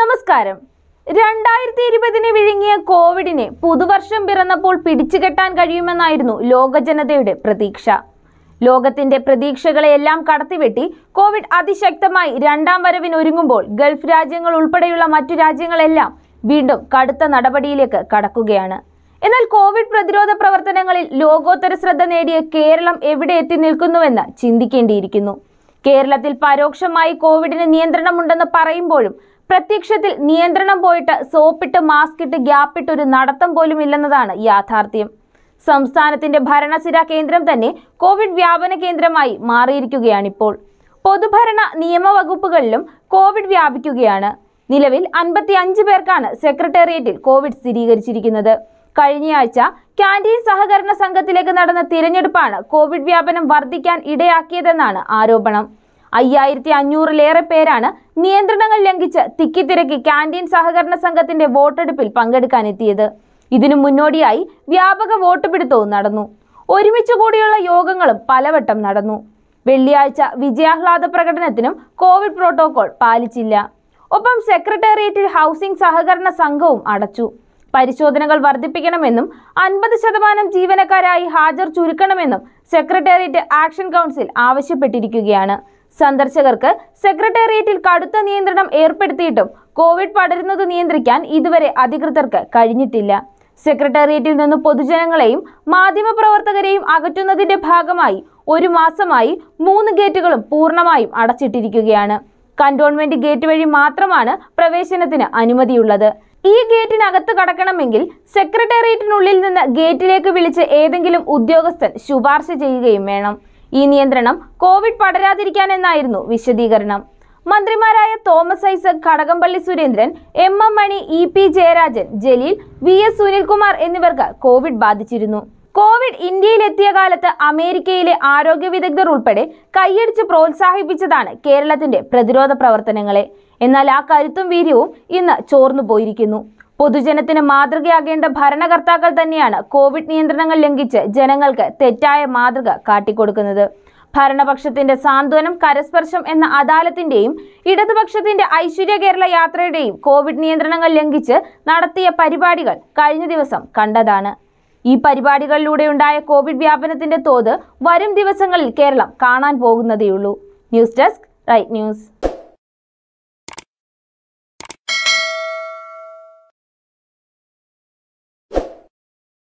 നമസ്കാരം. 2020 വിഴുങ്ങിയ കോവിഡിനെ പുതുവർഷം പിറന്നപ്പോൾ പിടിച്ചുകെട്ടാൻ കഴിയുമെന്നായിരുന്നു ലോകജനതയുടെ പ്രതീക്ഷ. ലോകത്തിന്റെ പ്രതീക്ഷകളെല്ലാം കടത്തിവെട്ടി കോവിഡ് അതിശക്തമായി രണ്ടാം വരവിനൊരുങ്ങുമ്പോൾ ഗൾഫ് രാജ്യങ്ങൾ ഉൾപ്പെടെയുള്ള മറ്റു രാജ്യങ്ങളെല്ലാം വീണ്ടും കടുത്ത നടപടിയിലേക്ക് കടക്കുകയാണ്. എന്നാൽ കോവിഡ് പ്രതിരോധ പ്രവർത്തനങ്ങളിൽ ലോകോത്തര ശ്രദ്ധ നേടിയ കേരളം എവിടെ എത്തി നിൽക്കുന്നുവെന്ന് ചിന്തിക്കേണ്ടിയിരിക്കുന്നു. കേരളത്തിൽ പരോക്ഷമായി കോവിഡിന് നിയന്ത്രണമുണ്ടെന്ന് പറയുമ്പോഴും പ്രത്യക്ഷത്തിൽ നിയന്ത്രണം പോയിട്ട് സോപ്പിട്ട് മാസ്കിട്ട് ഗ്യാപ്പിട്ടൊരു നടത്തം പോലും ഇല്ലെന്നതാണ് യാഥാർത്ഥ്യം. സംസ്ഥാനത്തിന്റെ ഭരണസിരാ കേന്ദ്രം തന്നെ കോവിഡ് വ്യാപന കേന്ദ്രമായി മാറിയിരിക്കുകയാണിപ്പോൾ. പൊതുഭരണ നിയമവകുപ്പുകളിലും കോവിഡ് വ്യാപിക്കുകയാണ്. നിലവിൽ 55 പേർക്കാണ് സെക്രട്ടേറിയറ്റിൽ കോവിഡ് സ്ഥിരീകരിച്ചിരിക്കുന്നത്. കഴിഞ്ഞയാഴ്ച കാന്റീൻ സഹകരണ സംഘത്തിലേക്ക് നടന്ന തിരഞ്ഞെടുപ്പാണ് കോവിഡ് വ്യാപനം വർദ്ധിക്കാൻ ഇടയാക്കിയതെന്നാണ് ആരോപണം. 5500-ലേറെ പേരാണ് നിയന്ത്രണങ്ങൾ ലംഘിച്ച് തിക്കിത്തിരക്കി കാന്റീൻ സഹകരണ സംഘത്തിന്റെ വോട്ടെടുപ്പിൽ പങ്കെടുക്കാനെത്തിയത്. ഇതിനു മുന്നോടിയായി വ്യാപക വോട്ടുപിടുത്തവും നടന്നു. ഒരുമിച്ചുകൂടിയുള്ള യോഗങ്ങളും പലവട്ടം നടന്നു. വെള്ളിയാഴ്ച വിജയാഹ്ലാദ പ്രകടനത്തിനും കോവിഡ് പ്രോട്ടോകോൾ പാലിച്ചില്ല. ഒപ്പം സെക്രട്ടേറിയറ്റിൽ ഹൗസിംഗ് സഹകരണ സംഘവും അടച്ചു. പരിശോധനകൾ വർദ്ധിപ്പിക്കണമെന്നും 50% ജീവനക്കാരായി ഹാജർ ചുരുക്കണമെന്നും സെക്രട്ടേറിയറ്റ് ആക്ഷൻ കൗൺസിൽ ആവശ്യപ്പെട്ടിരിക്കുകയാണ്. സന്ദർശകർക്ക് സെക്രട്ടേറിയറ്റിൽ കടുത്ത നിയന്ത്രണം ഏർപ്പെടുത്തിയിട്ടും കോവിഡ് പടരുന്നത് നിയന്ത്രിക്കാൻ ഇതുവരെ അധികൃതർക്ക് കഴിഞ്ഞിട്ടില്ല. സെക്രട്ടേറിയറ്റിൽ നിന്ന് പൊതുജനങ്ങളെയും മാധ്യമപ്രവർത്തകരെയും അകറ്റുന്നതിന്റെ ഭാഗമായി 1 മാസമായി 3 ഗേറ്റുകളും പൂർണ്ണമായും അടച്ചിട്ടിരിക്കുകയാണ്. കന്റോൺമെന്റ് ഗേറ്റ് വഴി മാത്രമാണ് പ്രവേശനത്തിന് അനുമതിയുള്ളത്. ഈ ഗേറ്റിനകത്ത് കടക്കണമെങ്കിൽ സെക്രട്ടേറിയറ്റിനുള്ളിൽ നിന്ന് ഗേറ്റിലേക്ക് വിളിച്ച് ഏതെങ്കിലും ഉദ്യോഗസ്ഥൻ ശുപാർശ ചെയ്യുകയും വേണം. ഈ നിയന്ത്രണം കോവിഡ് പടരാതിരിക്കാനെന്നായിരുന്നു വിശദീകരണം. മന്ത്രിമാരായ Thomas Isaac, Kadakampally Surendran, MM Mani, E. P. Jayarajan, Jaleel, V. S. Sunilkumar എന്നിവർക്ക് കോവിഡ് ബാധിച്ചിരുന്നു. കോവിഡ് ഇന്ത്യയിലെത്തിയ കാലത്ത് അമേരിക്കയിലെ ആരോഗ്യ വിദഗ്ധർ ഉൾപ്പെടെ കൈയടിച്ച് പ്രോത്സാഹിപ്പിച്ചതാണ് കേരളത്തിന്റെ പ്രതിരോധ പ്രവർത്തനങ്ങളെ. എന്നാൽ ആ കരുത്തും വീര്യവും ഇന്ന് ചോർന്നു പോയിരിക്കുന്നു. പൊതുജനത്തിന് മാതൃകയാകേണ്ട ഭരണകർത്താക്കൾ തന്നെയാണ് കോവിഡ് നിയന്ത്രണങ്ങൾ ലംഘിച്ച് ജനങ്ങൾക്ക് തെറ്റായ മാതൃക കാട്ടിക്കൊടുക്കുന്നത്. ഭരണപക്ഷത്തിന്റെ സാന്ത്വനം, കരസ്പർശം എന്ന അദാലത്തിന്റെയും ഇടതുപക്ഷത്തിന്റെ ഐശ്വര്യ കേരള യാത്രയുടെയും കോവിഡ് നിയന്ത്രണങ്ങൾ ലംഘിച്ച് നടത്തിയ പരിപാടികൾ കഴിഞ്ഞ ദിവസം കണ്ടതാണ്. ഈ പരിപാടികളിലൂടെയുണ്ടായ കോവിഡ് വ്യാപനത്തിന്റെ തോത് വരും ദിവസങ്ങളിൽ കേരളം കാണാൻ പോകുന്നതേയുള്ളൂ. News desk, right news.